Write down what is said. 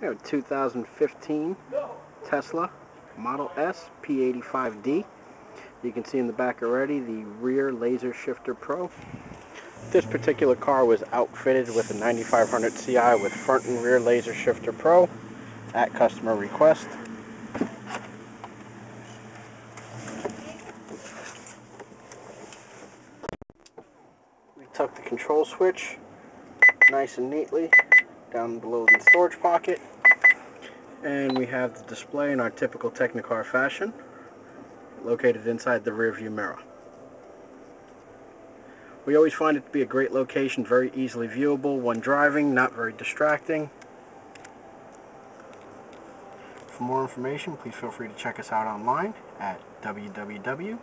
We have a 2015 Tesla Model S P85D. You can see in the back already the rear Laser Shifter Pro. This particular car was outfitted with a 9500 CI with front and rear Laser Shifter Pro at customer request. We tuck the control switch nice and neatly down below the storage pocket, and we have the display in our typical Technicar fashion, located inside the rear view mirror. We always find it to be a great location, very easily viewable when driving, not very distracting. For more information, please feel free to check us out online at www.technicar.com.